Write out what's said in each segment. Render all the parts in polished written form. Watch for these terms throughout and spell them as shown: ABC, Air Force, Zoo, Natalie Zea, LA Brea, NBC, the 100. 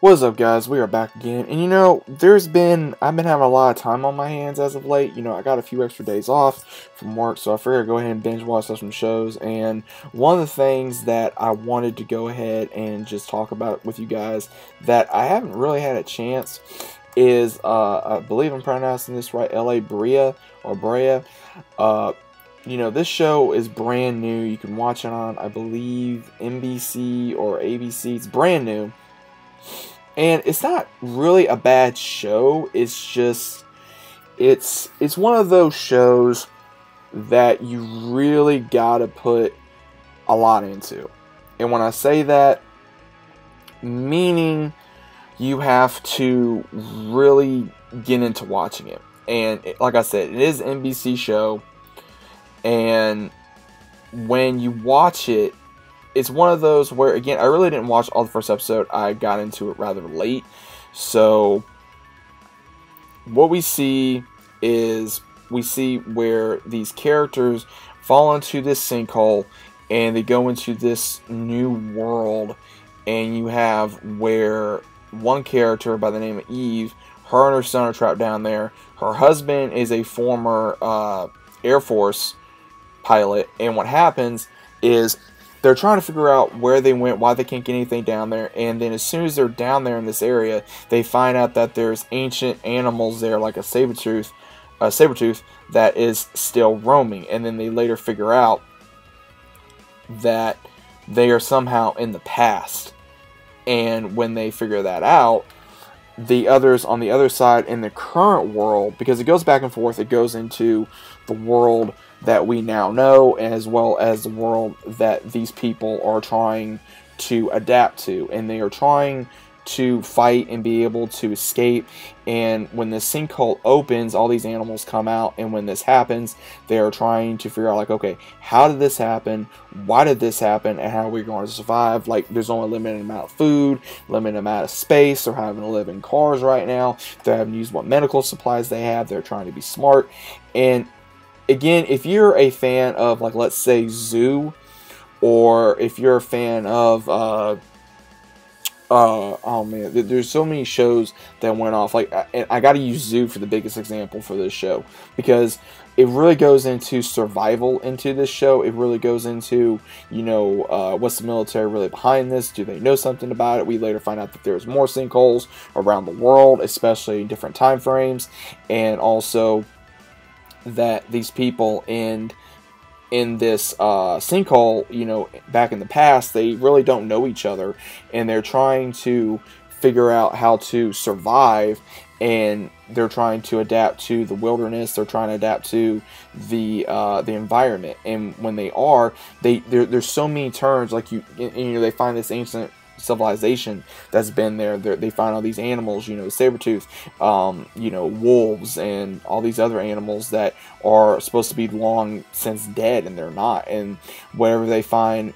What is up, guys? We are back again, and I've been having a lot of time on my hands as of late. I got a few extra days off from work, so I figured I'd go ahead and binge watch some shows. And one of the things that I wanted to go ahead and just talk about with you guys that I haven't really had a chance is, I believe I'm pronouncing this right, LA Brea or Brea. This show is brand new. You can watch it on, I believe, NBC or ABC. It's brand new. And it's not really a bad show. It's just, it's one of those shows that you really gotta put a lot into. And when I say that, meaning you have to really get into watching it. And like I said, it is an NBC show. And when you watch it, it's one of those where, again, I really didn't watch all the first episode. I got into it rather late. So what we see is where these characters fall into this sinkhole and they go into this new world. And you have where one character by the name of Eve, her and her son are trapped down there. Her husband is a former Air Force pilot. And what happens is, they're trying to figure out where they went, why they can't get anything down there, and then as soon as they're down there in this area, they find out that there's ancient animals there, like a saber tooth that is still roaming, and then they later figure out that they are somehow in the past. And when they figure that out, the others on the other side in the current world, because it goes back and forth, it goes into the world that we now know, as well as the world that these people are trying to adapt to, and they are trying to fight and be able to escape. And when the sinkhole opens, all these animals come out, and when this happens, they are trying to figure out, like, okay, how did this happen, why did this happen, and how are we going to survive? Like, there's only a limited amount of food, limited amount of space. They're having to live in cars right now, they're having to use what medical supplies they have, they're trying to be smart. And again, if you're a fan of, like, let's say Zoo, or if you're a fan of, oh man, there's so many shows that went off. Like, I gotta use Zoo for the biggest example for this show, because it really goes into survival into this show. It really goes into, what's the military really behind this? Do they know something about it? We later find out that there's more sinkholes around the world, especially in different time frames, and also that these people in this sinkhole, back in the past, they really don't know each other, and they're trying to figure out how to survive, and they're trying to adapt to the wilderness, they're trying to adapt to the environment. And when they are, there's so many turns, like, they find this ancient civilization that's been there. They find all these animals, saber tooth, wolves, and all these other animals that are supposed to be long since dead, and they're not. And whatever they find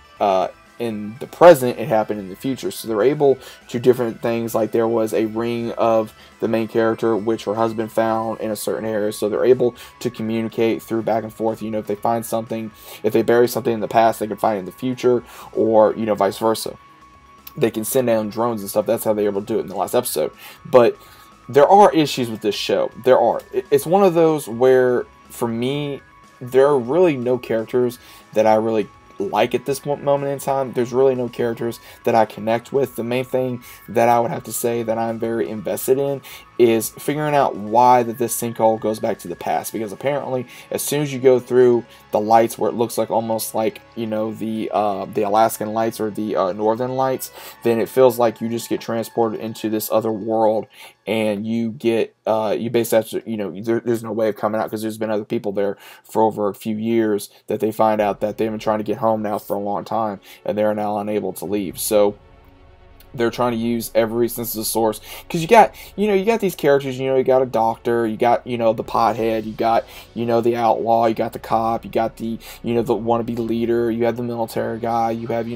in the present, it happened in the future. So they're able to different things. Like, there was a ring of the main character, which her husband found in a certain area. So they're able to communicate through back and forth. If they find something, if they bury something in the past, they can find it in the future, or vice versa. They can send down drones and stuff. That's how they were able to do it in the last episode. But there are issues with this show. There are. It's one of those where, for me, there are really no characters that I really like at this moment in time. There's really no characters that I connect with. The main thing that I would have to say that I'm very invested in is figuring out why that this sinkhole goes back to the past, because apparently as soon as you go through the lights, where it looks like almost like the Alaskan lights or the northern lights, then it feels like you just get transported into this other world, and you get you basically have to, there's no way of coming out, because there's been other people there for over a few years that they find out that they've been trying to get home now for a long time, and they're now unable to leave. So they're trying to use every sensitive source, because you got these characters, you got a doctor, you got, the pothead, you got, the outlaw, you got the cop, you got the, the wannabe leader, you have the military guy, you have,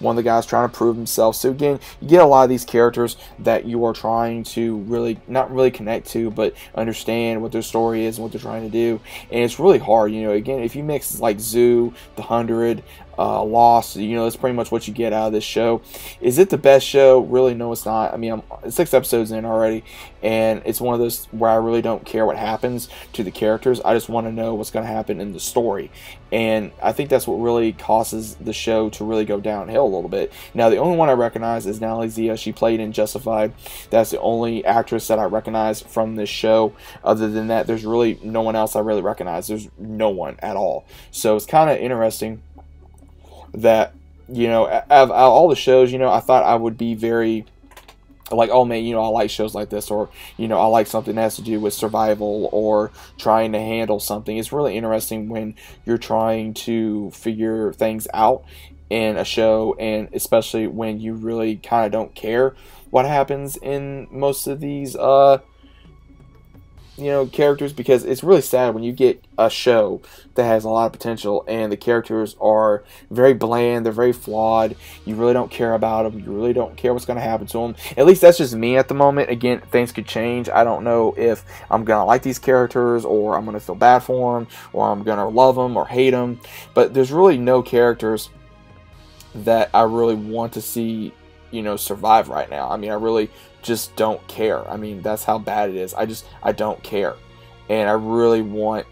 one of the guys trying to prove himself. So again, you get a lot of these characters that you are trying to really, not really connect to, but understand what their story is and what they're trying to do. And it's really hard, again, if you mix like Zoo, The 100, Lost. You know, that's pretty much what you get out of this show. Is it the best show? Really, no, it's not. I mean, I'm 6 episodes in already, and it's one of those where I really don't care what happens to the characters. I just want to know what's going to happen in the story, and I think that's what really causes the show to really go downhill a little bit. Now, the only one I recognize is Natalie Zea. She played in Justified. That's the only actress that I recognize from this show. Other than that, there's really no one else I really recognize. There's no one at all. So it's kind of interesting that, you know, out of all the shows, you know, I thought I would be very like, oh man, you know, I like shows like this, or, you know, I like something that has to do with survival or trying to handle something. It's really interesting when you're trying to figure things out in a show, and especially when you really kind of don't care what happens in most of these you know, characters, because it's really sad when you get a show that has a lot of potential and the characters are very bland, they're very flawed, you really don't care about them, you really don't care what's going to happen to them. At least that's just me at the moment. Again, things could change. I don't know if I'm going to like these characters, or I'm going to feel bad for them, or I'm going to love them or hate them, but there's really no characters that I really want to see, you know, survive right now. I mean, I really just don't care. I mean, that's how bad it is. I don't care, and I really want,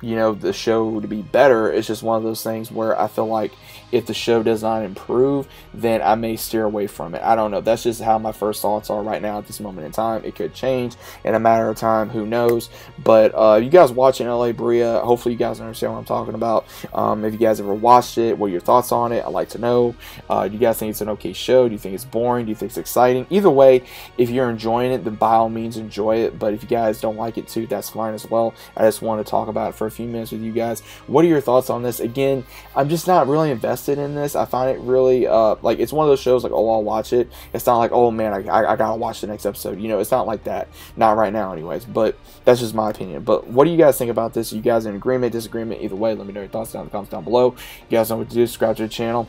you know, the show to be better. It's just one of those things where I feel like if the show does not improve, then I may steer away from it. I don't know. That's just how my first thoughts are right now at this moment in time. It could change in a matter of time. Who knows? But you guys watching LA Brea, hopefully you guys understand what I'm talking about. If you guys ever watched it, what are your thoughts on it? I'd like to know. Do you guys think it's an okay show? Do you think it's boring? Do you think it's exciting? Either way, if you're enjoying it, then by all means enjoy it. But if you guys don't like it too, that's fine as well. I just want to talk about it for a few minutes with you guys. What are your thoughts on this? Again, I'm just not really invested in this. I find it really like, it's one of those shows like, oh, I'll watch it. It's not like, oh man, I gotta watch the next episode. You know, it's not like that, not right now anyways. But that's just my opinion. But what do you guys think about this? Are you guys in agreement, disagreement? Either way, let me know your thoughts down in the comments down below. You guys know what to do. Subscribe to the channel,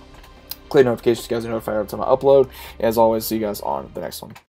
click notifications so you guys are notified every time I upload. As always, see you guys on the next one.